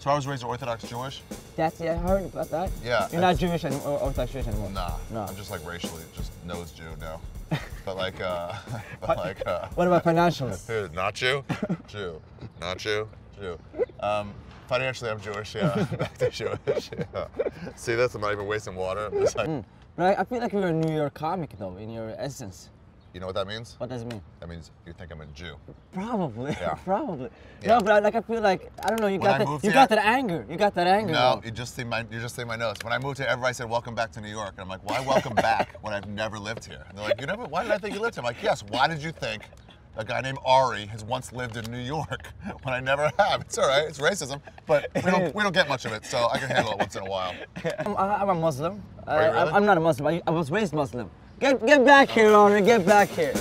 So I was raised Orthodox Jewish? That's, yeah, I heard about that. Yeah. You're not Jewish or Orthodox Jewish anymore? Nah. No. I'm just like racially, just nose Jew now. But like, what about financially? Not Jew? Jew. Not Jew? Jew. Financially, I'm Jewish, yeah. Back to Jewish, yeah. See this? I'm not even wasting water. I'm just like... I feel like you're a New York comic, though, in your essence. You know what that means? What does it mean? That means you think I'm a Jew. Probably. Yeah. Probably. Yeah. No, but I feel like I don't know. You got that anger. No, you just see my notes. When I moved here, everybody said, "Welcome back to New York," and I'm like, "Why welcome back when I've never lived here?" And they're like, "You never? Why did I think you lived here?" I'm like, "Yes. Why did you think a guy named Ari has once lived in New York when I never have?" It's all right. It's racism, but we don't get much of it, so I can handle it once in a while. I'm a Muslim. Are you really? I'm not a Muslim. I was raised Muslim. Get back here, Ari. Get back here.